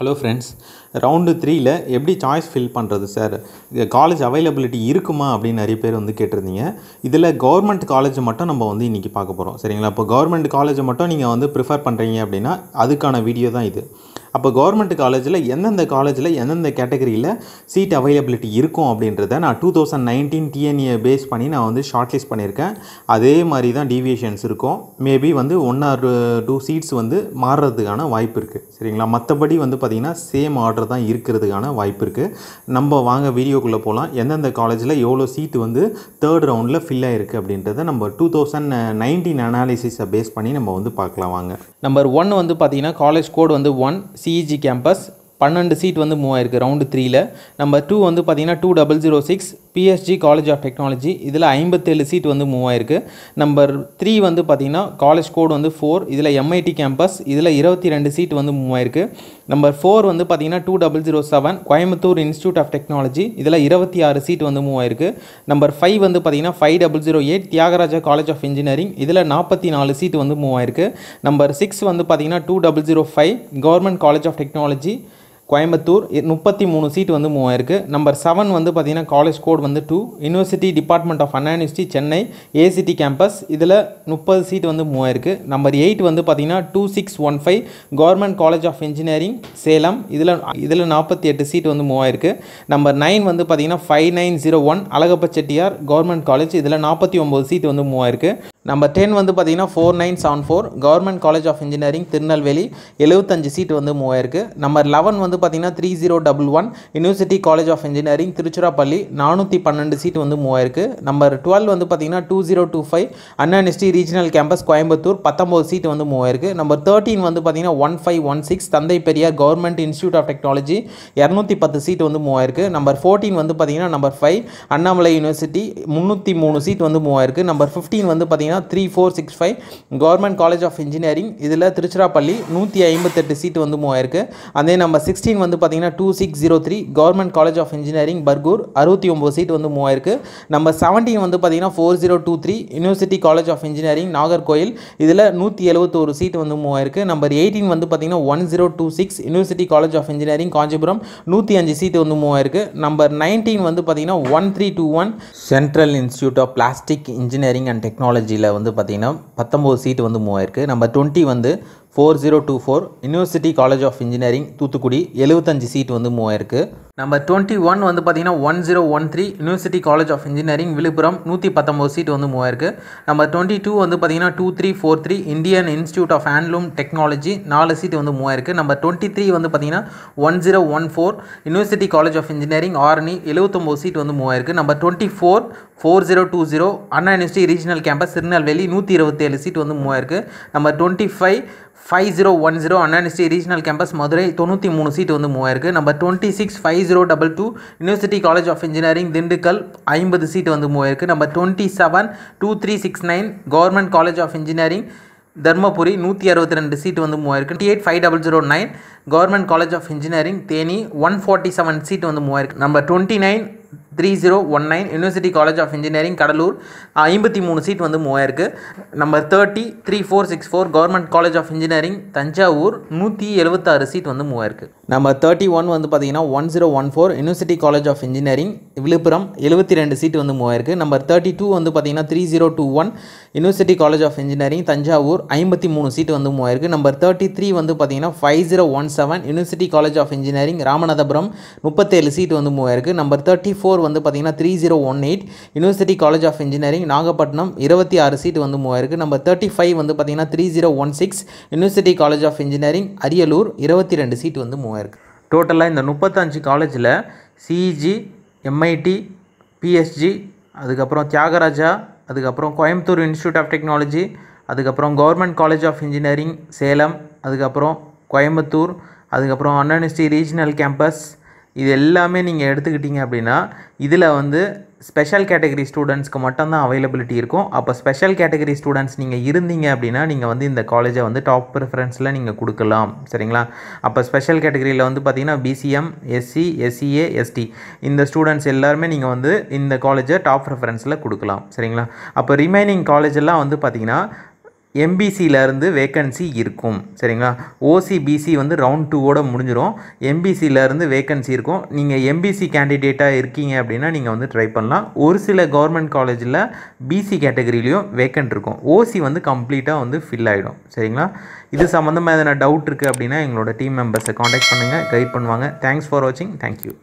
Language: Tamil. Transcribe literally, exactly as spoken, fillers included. हेलो फ्रेंड्स राउंड थ्री एप्पडी चॉइस फिल पण्णறது சார் காலேஜ் அவைலபிலிட்டி இருக்குமா அப்படி நிறைய பேர் வந்து கேட்டிருந்தீங்க இதில கவர்மெண்ட் காலேஜ் மட்டும் நம்ம வந்து இன்னைக்கு பார்க்க போறோம் சரிங்களா அப்ப கவர்மெண்ட் காலேஜ் மட்டும் நீங்க வந்து பிரெஃபர் பண்றீங்க அப்படினா அதுக்கான வீடியோ தான் இது அப்ப கவர்மெண்ட் காலேஜ்ல என்னென்ன காலேஜ்ல என்னென்ன கேட்டகரியில சீட் அவைலபிலிட்டி இருக்கும் அப்படின்றதை நான் twenty nineteen T N E A base பண்ணி நான் வந்து ஷார்ட் லிஸ்ட் பண்ணிருக்கேன் அதே மாதிரி தான் டிவியேஷன்ஸ் இருக்கும் மேபி வந்து one or two சீட்ஸ் வந்து மாறறதுக்கான வாய்ப்பு இருக்கு சரிங்களா மத்தபடி வந்து பாத்தீங்கன்னா சேம் ஆர்டர் தான் இருக்குிறதுக்கான வாய்ப்பு இருக்கு நம்ம வாங்க வீடியோக்குள்ள போலாம் என்னென்ன காலேஜ்ல எவ்வளவு சீட் வந்து थर्ड ரவுண்ட்ல ஃபில் ஆயிருக்கு அப்படின்றதை நம்ம twenty nineteen அனாலிசிஸ் பேஸ் பண்ணி நம்ம வந்து பார்க்கலாம் வாங்க நம்பர் one வந்து பாத்தீங்கன்னா காலேஜ் கோட் வந்து one C E G campus twelve seat வந்து மூவ் ஆயிருக்கு ரவுண்ட் three ல நம்பர் two வந்து பாத்தீங்கன்னா two thousand six P S G College of Technology இதில fifty-seven சீட் வந்து மூவ் ஆயிருக்கு நம்பர் three வந்து பாத்தீங்கன்னா காலேஜ் கோட் வந்து four இதில M I T கேம்பஸ் இதில twenty-two சீட் வந்து மூவ் ஆயிருக்கு நம்பர் four வந்து பாத்தீங்கன்னா two thousand seven Coimbatore institute of technology இதில twenty-six சீட் வந்து மூவ் ஆயிருக்கு நம்பர் five வந்து பாத்தீங்கன்னா five thousand eight Thiagaraja college of engineering இதில forty-four சீட் வந்து மூவ் ஆயிருக்கு நம்பர் six வந்து பாத்தீங்கன்னா two thousand five government college of technology Coimbatore thirty-three seat वो मूव नंबर सेवन वो पाती कॉलेज कोड वो two university department of Anna university Chennai ACT campus thirty seat वो मूव नंबर एट वो पाती twenty-six fifteen government college of engineering Salem forty-eight seat वो मूव नंबर नाइन वो पाती fifty-nine oh one Alagappa Chettiar government college forty-nine seat वो मूव नंबर टेन वो पाती forty-nine seventy-four government college of engineering Tirunelveli seventy-five seat वो मूव नंबर eleven वो पाती thirty eleven university college of engineering Tiruchirappalli four twelve seat वो मूव नंबर twelve वो पाती twenty twenty-five Anna university regional campus Coimbatore nineteen seat वो मूव नंबर thirteen वो पाती fifteen sixteen Thanthai Periyar government institute of technology two ten seat वो मूव नंबर fourteen वो पाती number five Annamalai university three oh three seat वो मूव नंबर fifteen वो पाती thirty-four sixty-five government college of engineering इधर तिरुचिरापल्ली one fifty-eight सीट वो मूव अदे नंबर sixteen वो पाती twenty-six oh three government college of engineering Bargur sixty-nine seat वो मूव नंबर seventeen वो पाती forty twenty-three university college of engineering Nagercoil इधर one seventy-one सीट वो मूव नंबर eighteen वो पाती ten twenty-six university college of engineering Kanchipuram one oh five seat वो मूव नंबर nineteen वो पाती thirteen twenty-one central institute of plastic engineering and technology வந்து பாத்தீங்கன்னா nineteen சீட் வந்து மூவ் ஆயிருக்கு நம்பர் twenty வந்து forty twenty-four university college of engineering Thoothukudi seventy-five seat वो मूव नंबर twenty-one वो पाती ten thirteen university college of engineering Villupuram one nineteen seat वो मूव नंबर twenty-two वो पाती twenty-three forty-three Indian institute of handloom technology four seat वो मूव नंबर twenty-three वो पाती ten fourteen university college of engineering Arni seventy-nine seat वो move number twenty-four forty twenty Anna university regional campus Tirunelveli one twenty-seven seat वो move number twenty-five fifty ten Anna university regional campus Madurai ninety-three seat वो move number twenty-six fifty twenty-two university college of engineering Dindigul fifty seat वो move number twenty-seven twenty-three sixty-nine government college of engineering Dharmapuri one sixty-two seat वो move twenty-eight fifty oh nine government college of engineering Theni one forty-seven seat वो move number twenty-nine thirty nineteen university college of engineering Cuddalore fifty-three seat वो move number thirty thirty-four sixty-four government college of engineering Thanjavur one seventy-six seat वो मूव नंबर thirty-one वो पाती ten fourteen university college of engineering Villupuram seventy-two seat वो मूव नंबर thirty-two वो पाती thirty twenty-one university college of engineering Thanjavur fifty-three seat वो मूव नंबर thirty-three वो पाती fifty seventeen university college of engineering Ramanathapuram thirty-seven seat वो मूव नंबर thirty-four வந்து பாத்தீங்கன்னா thirty eighteen university college of engineering Nagapattinam twenty-six seat வந்து மூவ் ஆயிருக்கு நம்பர் thirty-five வந்து பாத்தீங்கன்னா thirty sixteen university college of engineering Ariyalur twenty-two seat வந்து மூவ் ஆயிருக்கு டோட்டலா இந்த thirty-five காலேஜ்ல C E G M I T P S G அதுக்கு அப்புறம் தியாகராஜா அதுக்கு அப்புறம் கோயம்புத்தூர் இன்ஸ்டிடியூட் ஆஃப் டெக்னாலஜி அதுக்கு அப்புறம் government college of engineering Salem அதுக்கு அப்புறம் கோயம்புத்தூர் அதுக்கு அப்புறம் அண்ணா யூனிவர்சிட்டி ரீஜனல் கேம்பஸ் இது எல்லாமே நீங்க எடுத்துக்கிட்டீங்க அப்படினா இதுல வந்து ஸ்பெஷல் கேட்டகரி ஸ்டூடண்ட்ஸ்க்கு மட்டும் தான் அவேலபிலிட்டி இருக்கும் அப்ப ஸ்பெஷல் கேட்டகரி ஸ்டூடண்ட்ஸ் நீங்க இருந்தீங்க அப்படினா நீங்க வந்து இந்த காலேஜை வந்து டாப் பிரெஃபரன்ஸ்ல நீங்க கொடுக்கலாம் சரிங்களா அப்ப ஸ்பெஷல் கேட்டகரியில வந்து பாத்தீங்கன்னா B C M S C S E A S T இந்த ஸ்டூடண்ட்ஸ் எல்லாரும் நீங்க வந்து இந்த காலேஜை டாப் பிரெஃபரன்ஸ்ல கொடுக்கலாம் சரிங்களா அப்ப ரிமைனிங் காலேஜ் எல்லாம் வந்து பாத்தீங்கன்னா M B C ல இருந்து வேகன்சி இருக்கும் சரிங்களா. O C B C வந்து ரவுண்ட் टू ஓட முடிஞ்சிரும். M B C ல இருந்து வேகன்சி இருக்கும். நீங்க M B C கேண்டிடேட்டா இருக்கீங்க அப்படினா நீங்க வந்து ட்ரை பண்ணலாம். ஒரு சில கவர்மெண்ட் காலேஜ்ல B C கேட்டகரியிலயும் வேகன்ட் இருக்கும். O C வந்து கம்ப்ளீட்டா வந்து ஃபில் ஆயிடும் சரிங்களா. இது சம்பந்தமா ஏதனா டவுட் இருக்கு அப்படினா எங்களோட டீம் மெம்பர்ஸ் கான்டாக்ட் பண்ணுங்க, கைட் பண்ணுவாங்க. Thanks for watching. Thank you.